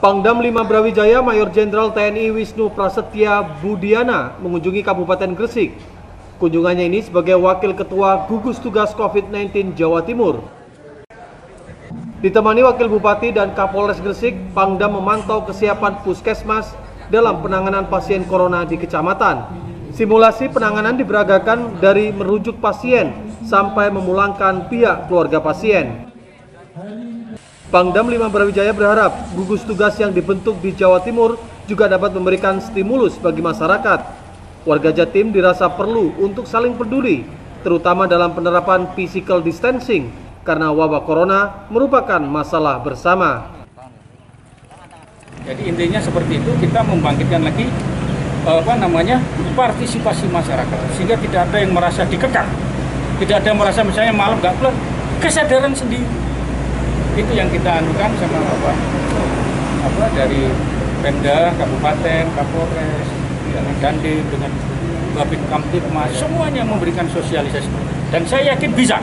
Pangdam Lima Brawijaya Mayor Jenderal TNI Wisnu Prasetya Budiana mengunjungi Kabupaten Gresik. Kunjungannya ini sebagai Wakil Ketua Gugus Tugas COVID-19 Jawa Timur. Ditemani Wakil Bupati dan Kapolres Gresik, Pangdam memantau kesiapan puskesmas dalam penanganan pasien corona di kecamatan. Simulasi penanganan diberagakan dari merujuk pasien sampai memulangkan pihak keluarga pasien. Pangdam Lima Brawijaya berharap gugus tugas yang dibentuk di Jawa Timur juga dapat memberikan stimulus bagi masyarakat. Warga Jatim dirasa perlu untuk saling peduli, terutama dalam penerapan physical distancing, karena wabah corona merupakan masalah bersama. Jadi intinya seperti itu, kita membangkitkan lagi partisipasi masyarakat, sehingga tidak ada yang merasa dikekang, tidak ada yang merasa misalnya malam nggak keluar, kesadaran sendiri. Itu yang kita anukan sama dari Pemda, Kabupaten, Kapolres, dengan Dandim, dengan Babin Kamtipmas, semuanya memberikan sosialisasi. Dan saya yakin bisa.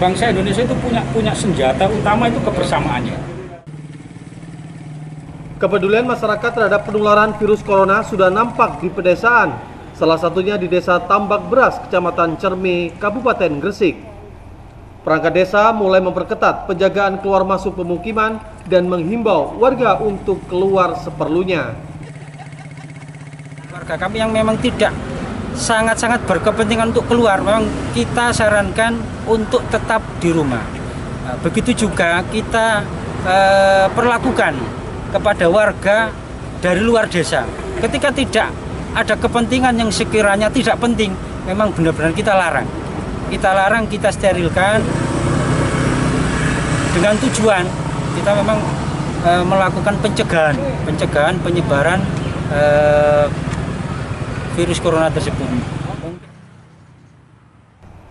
Bangsa Indonesia itu punya senjata utama itu kebersamaannya. Kepedulian masyarakat terhadap penularan virus corona sudah nampak di pedesaan. Salah satunya di Desa Tambak Beras, Kecamatan Cermi, Kabupaten Gresik. Perangkat desa mulai memperketat penjagaan keluar masuk pemukiman dan menghimbau warga untuk keluar seperlunya. Warga kami yang memang tidak sangat-sangat berkepentingan untuk keluar, memang kita sarankan untuk tetap di rumah. Begitu juga kita perlakukan kepada warga dari luar desa. Ketika tidak ada kepentingan yang sekiranya tidak penting, memang benar-benar kita larang. Kita larang, kita sterilkan dengan tujuan kita memang melakukan pencegahan penyebaran virus corona tersebut.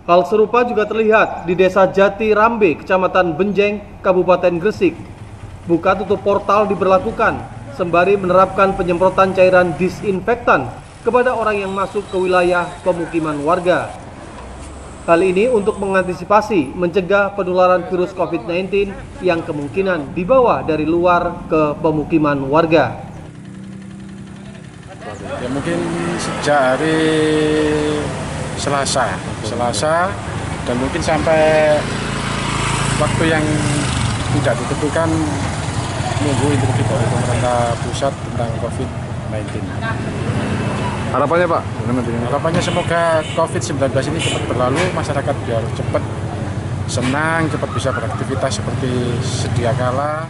Hal serupa juga terlihat di Desa Jati Rambe, Kecamatan Benjeng, Kabupaten Gresik. Buka tutup portal diberlakukan sembari menerapkan penyemprotan cairan disinfektan kepada orang yang masuk ke wilayah pemukiman warga. Hal ini untuk mengantisipasi mencegah penularan virus COVID-19 yang kemungkinan dibawa dari luar ke pemukiman warga. Ya mungkin sejak hari Selasa dan mungkin sampai waktu yang tidak ditentukan minggu ini dari pemerintah pusat tentang COVID-19. Harapannya Pak? Harapannya semoga COVID-19 ini cepat berlalu, masyarakat biar cepat senang, cepat bisa beraktivitas seperti sedia kala.